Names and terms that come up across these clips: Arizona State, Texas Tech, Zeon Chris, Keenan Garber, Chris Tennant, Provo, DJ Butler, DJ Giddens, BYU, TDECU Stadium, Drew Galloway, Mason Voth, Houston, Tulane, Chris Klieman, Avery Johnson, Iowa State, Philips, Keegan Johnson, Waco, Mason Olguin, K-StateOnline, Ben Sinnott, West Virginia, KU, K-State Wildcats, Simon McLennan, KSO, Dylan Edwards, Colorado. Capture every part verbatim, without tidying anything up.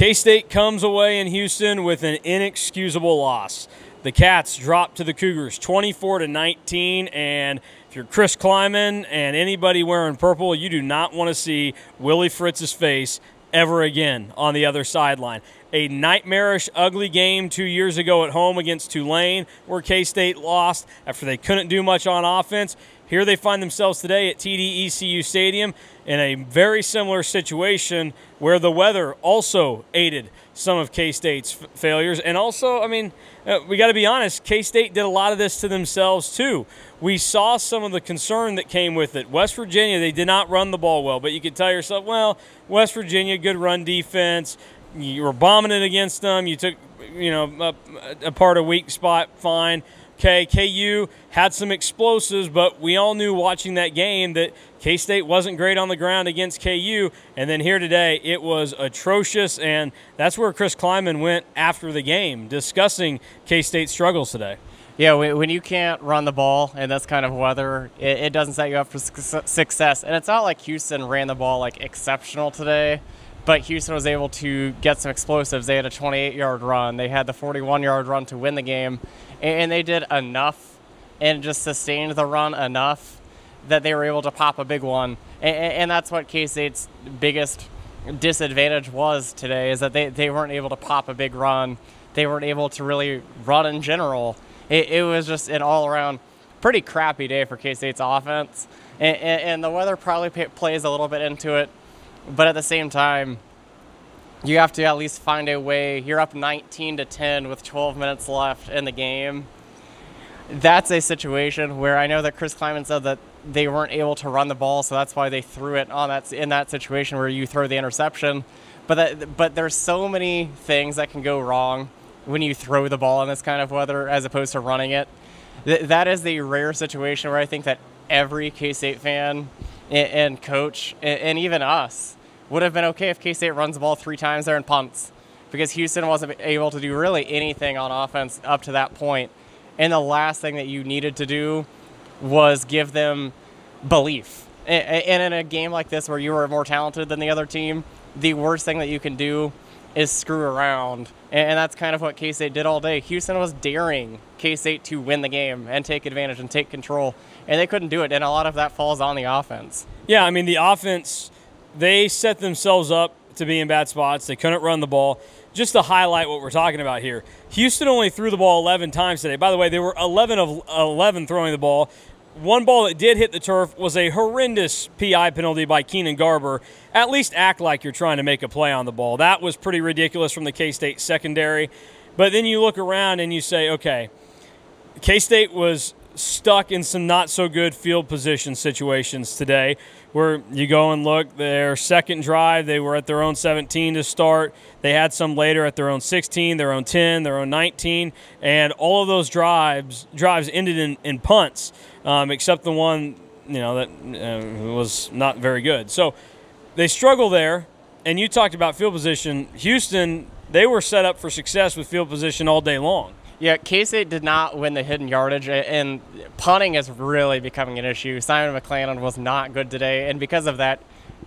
K-State comes away in Houston with an inexcusable loss. The Cats dropped to the Cougars twenty-four to nineteen, and if you're Chris Klieman and anybody wearing purple, you do not want to see Willie Fritz's face ever again on the other sideline. A nightmarish, ugly game two years ago at home against Tulane where K-State lost after they couldn't do much on offense. Here they find themselves today at T D E C U Stadium in a very similar situation where the weather also aided some of K-State's failures. And also, I mean, we got to be honest, K-State did a lot of this to themselves too. We saw some of the concern that came with it. West Virginia, they did not run the ball well, but you could tell yourself, well, West Virginia, good run defense. You were bombing it against them. You took, you know, apart a weak spot, fine. Okay, K U had some explosives, but we all knew watching that game that K-State wasn't great on the ground against K U, and then here today it was atrocious, and that's where Chris Klieman went after the game, discussing K-State's struggles today. Yeah, when you can't run the ball and that's kind of weather, it doesn't set you up for success. And it's not like Houston ran the ball like exceptional today, but Houston was able to get some explosives. They had a twenty-eight yard run. They had the forty-one yard run to win the game. And they did enough and just sustained the run enough that they were able to pop a big one. And that's what K-State's biggest disadvantage was today, is that they, they weren't able to pop a big run. They weren't able to really run in general. It, it was just an all-around pretty crappy day for K-State's offense. And, and the weather probably plays a little bit into it. But at the same time, you have to at least find a way. You're up nineteen to ten with twelve minutes left in the game. That's a situation where I know that Chris Klieman said that they weren't able to run the ball, so that's why they threw it on that in that situation where you throw the interception. But that, but there's so many things that can go wrong when you throw the ball in this kind of weather as opposed to running it. Th that is the rare situation where I think that every K-State fan and coach and even us would have been okay if K-State runs the ball three times there and punts, because Houston wasn't able to do really anything on offense up to that point. And the last thing that you needed to do was give them belief. And in a game like this where you were more talented than the other team, the worst thing that you can do is screw around. And that's kind of what K-State did all day. Houston was daring K-State to win the game and take advantage and take control, and they couldn't do it, and a lot of that falls on the offense. Yeah, I mean, the offense, they set themselves up to be in bad spots. They couldn't run the ball. Just to highlight what we're talking about here, Houston only threw the ball eleven times today. By the way, they were eleven of eleven throwing the ball. One ball that did hit the turf was a horrendous P I penalty by Keenan Garber. At least act like you're trying to make a play on the ball. That was pretty ridiculous from the K-State secondary. But then you look around and you say, okay, K-State was stuck in some not-so-good field position situations today where you go and look. Their second drive, they were at their own seventeen to start. They had some later at their own sixteen, their own ten, their own nineteen, and all of those drives drives ended in, in punts, um, except the one, you know, that uh, was not very good. So they struggle there, and you talked about field position. Houston, they were set up for success with field position all day long. Yeah, K-State did not win the hidden yardage, and punting is really becoming an issue. Simon McLennan was not good today, and because of that,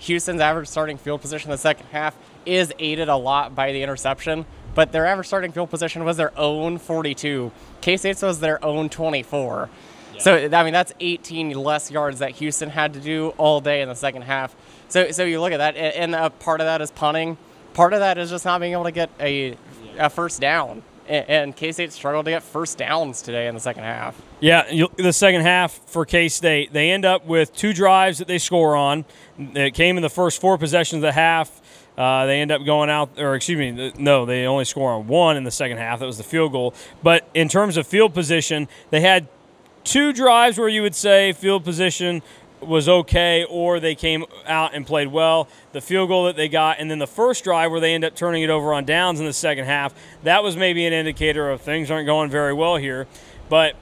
Houston's average starting field position in the second half is aided a lot by the interception, but their average starting field position was their own forty-two. K-State's was their own twenty-four. Yeah. So, I mean, that's eighteen less yards that Houston had to do all day in the second half. So, so you look at that, and uh, part of that is punting. Part of that is just not being able to get a, a first down. And K-State struggled to get first downs today in the second half. Yeah, the second half for K-State, they end up with two drives that they score on. It came in the first four possessions of the half. Uh, they end up going out, or excuse me, no, they only score on one in the second half. That was the field goal. But in terms of field position, they had two drives where you would say field position was okay, or they came out and played well. The field goal that they got, and then the first drive where they end up turning it over on downs in the second half, that was maybe an indicator of things aren't going very well here. But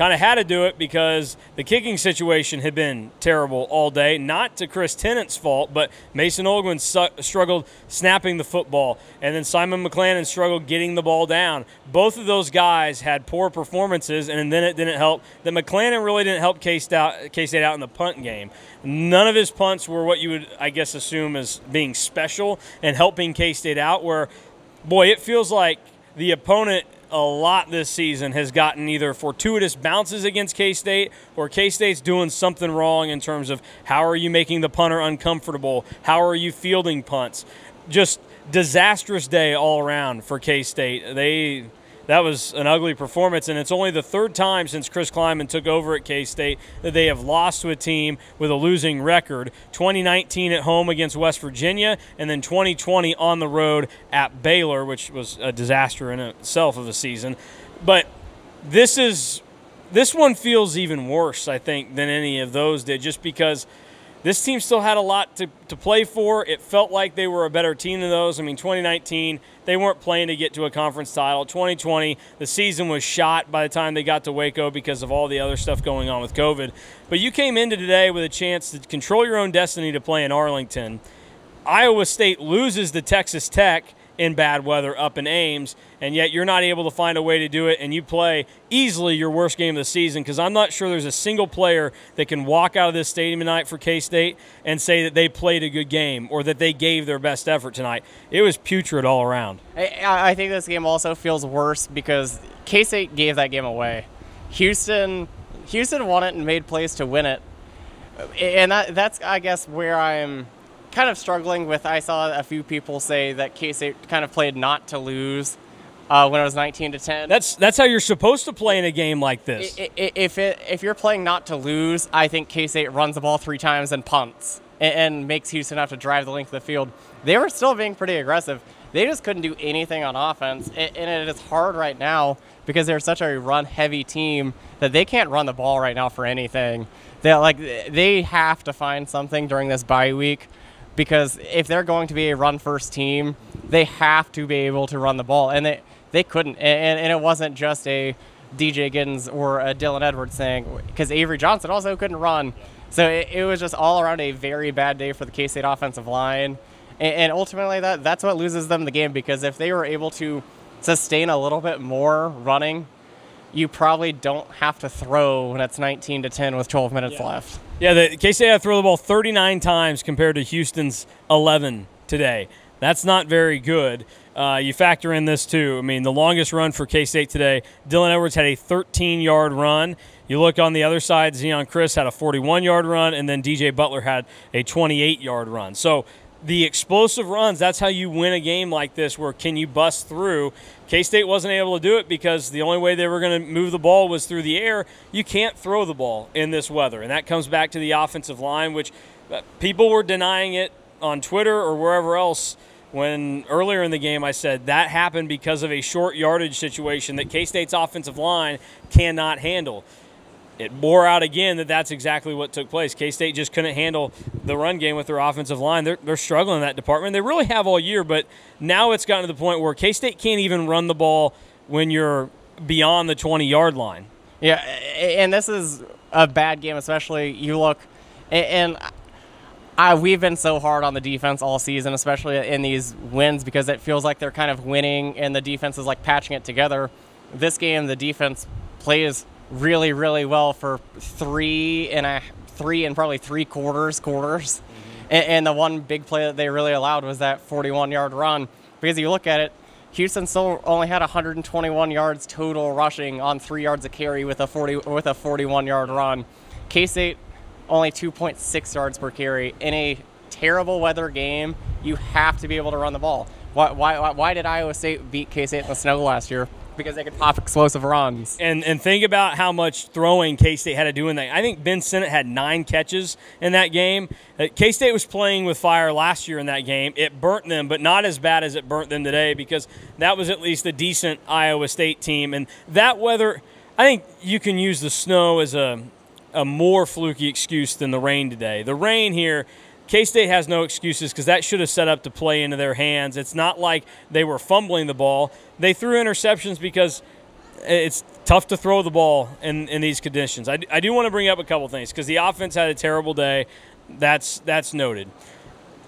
kind of had to do it because the kicking situation had been terrible all day. Not to Chris Tennant's fault, but Mason Olguin su- struggled snapping the football, and then Simon McLennan struggled getting the ball down. Both of those guys had poor performances, and then it didn't help. That McLennan really didn't help K-State out, K-State out in the punt game. None of his punts were what you would, I guess, assume as being special and helping K-State out, where, boy, it feels like the opponent a lot this season has gotten either fortuitous bounces against K-State or K-State's doing something wrong in terms of how are you making the punter uncomfortable, how are you fielding punts. Just disastrous day all around for K-State. They That was an ugly performance, and it's only the third time since Chris Klieman took over at K-State that they have lost to a team with a losing record, twenty nineteen at home against West Virginia, and then twenty twenty on the road at Baylor, which was a disaster in itself of a season. But this is this one feels even worse, I think, than any of those did, just because this team still had a lot to, to play for. It felt like they were a better team than those. I mean, twenty nineteen, they weren't playing to get to a conference title. twenty twenty, the season was shot by the time they got to Waco because of all the other stuff going on with COVID. But you came into today with a chance to control your own destiny to play in Arlington. Iowa State loses to Texas Tech in bad weather up in Ames, and yet you're not able to find a way to do it, and you play easily your worst game of the season, because I'm not sure there's a single player that can walk out of this stadium tonight for K-State and say that they played a good game or that they gave their best effort tonight. It was putrid all around. I, I think this game also feels worse because K-State gave that game away. Houston, Houston won it and made plays to win it, and that, that's, I guess, where I'm – kind of struggling with. I saw a few people say that K-State kind of played not to lose uh, when it was nineteen to ten. That's that's how you're supposed to play in a game like this. I, I, if it if you're playing not to lose, I think K-State runs the ball three times and punts and, and makes Houston have to drive the length of the field. They were still being pretty aggressive. They just couldn't do anything on offense, and it is hard right now because they're such a run-heavy team that they can't run the ball right now for anything. They like they have to find something during this bye week, because if they're going to be a run-first team, they have to be able to run the ball, and they, they couldn't. And, and it wasn't just a D J Giddens or a Dylan Edwards thing, because Avery Johnson also couldn't run. So it, it was just all around a very bad day for the K-State offensive line. And, and ultimately, that that's what loses them the game, because if they were able to sustain a little bit more running, you probably don't have to throw when it's nineteen to ten with twelve minutes yeah. left. Yeah, the K-State had to throw the ball thirty-nine times compared to Houston's eleven today. That's not very good. Uh, you factor in this, too. I mean, the longest run for K-State today, Dylan Edwards had a thirteen-yard run. You look on the other side, Zeon Chris had a forty-one-yard run, and then D J Butler had a twenty-eight-yard run. So the explosive runs, that's how you win a game like this, where can you bust through. K-State wasn't able to do it because the only way they were going to move the ball was through the air. You can't throw the ball in this weather, and that comes back to the offensive line, which people were denying it on Twitter or wherever else when earlier in the game I said that happened because of a short yardage situation that K-State's offensive line cannot handle. It bore out again that that's exactly what took place. K-State just couldn't handle the run game with their offensive line. They're, they're struggling in that department. They really have all year, but now it's gotten to the point where K-State can't even run the ball when you're beyond the twenty-yard line. Yeah, and this is a bad game especially. You look, and I, we've been so hard on the defense all season, especially in these wins, because it feels like they're kind of winning and the defense is like patching it together. This game, the defense plays really, really well for three and a three and probably three quarters, quarters, mm-hmm. and, and the one big play that they really allowed was that forty-one-yard run. Because if you look at it, Houston still only had one hundred twenty-one yards total rushing on three yards a carry with a forty with a forty-one-yard run. K-State only two point six yards per carry in a terrible weather game. You have to be able to run the ball. Why why why did Iowa State beat K-State in the snow last year? Because they could pop explosive runs. And and think about how much throwing K-State had to do in that. I think Ben Sinnott had nine catches in that game. K-State was playing with fire last year in that game. It burnt them, but not as bad as it burnt them today, because that was at least a decent Iowa State team. And that weather, I think you can use the snow as a, a more fluky excuse than the rain today. The rain here, K-State has no excuses, because that should have set up to play into their hands. It's not like they were fumbling the ball. They threw interceptions because it's tough to throw the ball in, in these conditions. I, I do want to bring up a couple things because the offense had a terrible day. That's, that's noted.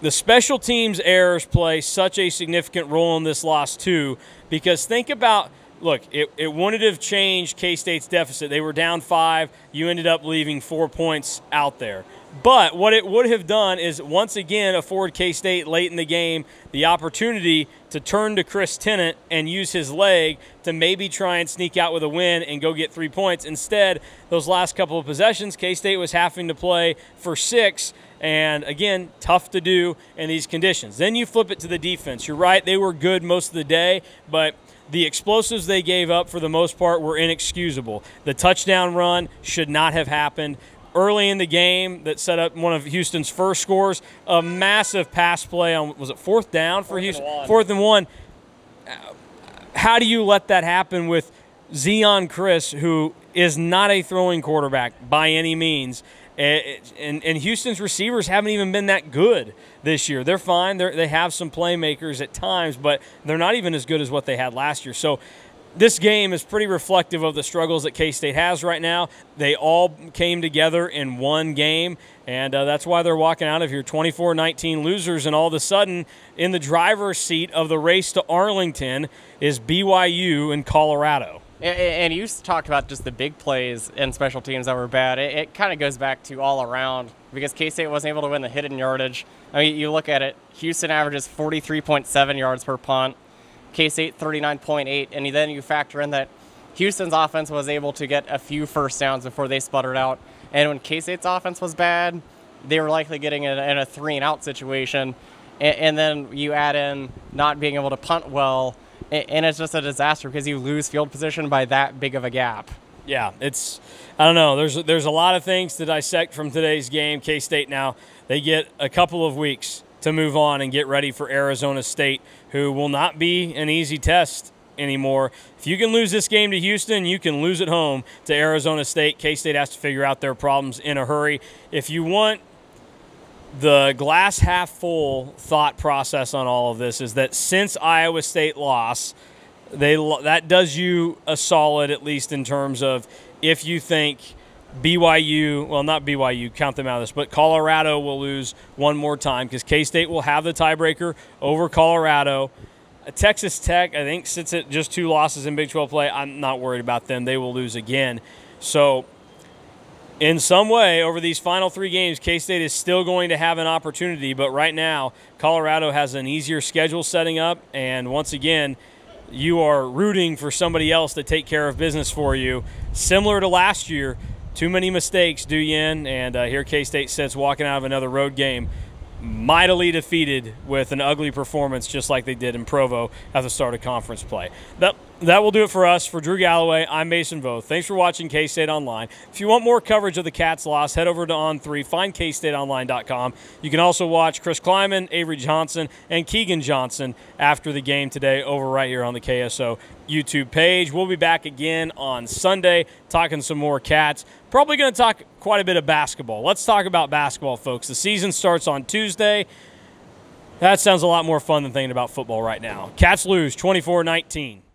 The special teams errors play such a significant role in this loss too, because think about – look, it, it wouldn't have changed K-State's deficit. They were down five. You ended up leaving four points out there. But what it would have done is once again afford K-State late in the game the opportunity to turn to Chris Tennant and use his leg to maybe try and sneak out with a win and go get three points. Instead, those last couple of possessions, K-State was having to play for six. And, again, tough to do in these conditions. Then you flip it to the defense. You're right, they were good most of the day, but – the explosives they gave up, for the most part, were inexcusable. The touchdown run should not have happened. Early in the game that set up one of Houston's first scores, a massive pass play on, was it fourth down for Houston? Fourth and one. How do you let that happen with Zeon Chris, who is not a throwing quarterback by any means? And, and Houston's receivers haven't even been that good this year. They're fine. They're, they have some playmakers at times, but they're not even as good as what they had last year. So this game is pretty reflective of the struggles that K-State has right now. They all came together in one game, and uh, that's why they're walking out of here twenty-four nineteen losers, and all of a sudden in the driver's seat of the race to Arlington is B Y U and Colorado. And you talked about just the big plays and special teams that were bad. It, it kind of goes back to all around because K-State wasn't able to win the hidden yardage. I mean, you look at it, Houston averages forty-three point seven yards per punt, K-State thirty-nine point eight, and then you factor in that Houston's offense was able to get a few first downs before they sputtered out. And when K-State's offense was bad, they were likely getting in a three-and-out situation. And, and then you add in not being able to punt well, and it's just a disaster because you lose field position by that big of a gap. Yeah, it's – I don't know. There's, there's a lot of things to dissect from today's game. K-State now, they get a couple of weeks to move on and get ready for Arizona State, who will not be an easy test anymore. If you can lose this game to Houston, you can lose at home to Arizona State. K-State has to figure out their problems in a hurry. If you want – the glass half full thought process on all of this is that since Iowa State loss, they that does you a solid, at least in terms of if you think B Y U, well, not B Y U, count them out of this, but Colorado will lose one more time because K-State will have the tiebreaker over Colorado. Texas Tech, I think, sits at just two losses in Big twelve play. I'm not worried about them. They will lose again. So in some way, over these final three games, K-State is still going to have an opportunity, but right now Colorado has an easier schedule setting up, and once again, you are rooting for somebody else to take care of business for you. Similar to last year, too many mistakes do you in, and uh, here K-State sits walking out of another road game mightily defeated with an ugly performance just like they did in Provo at the start of conference play. That, that will do it for us. For Drew Galloway, I'm Mason Voth. Thanks for watching K-State Online. If you want more coverage of the Cats' loss, head over to On three, find K State Online dot com. You can also watch Chris Klieman, Avery Johnson, and Keegan Johnson after the game today over right here on the K S O YouTube page. We'll be back again on Sunday talking some more Cats. Probably going to talk quite a bit of basketball. Let's talk about basketball, folks. The season starts on Tuesday. That sounds a lot more fun than thinking about football right now. Cats lose twenty-four nineteen.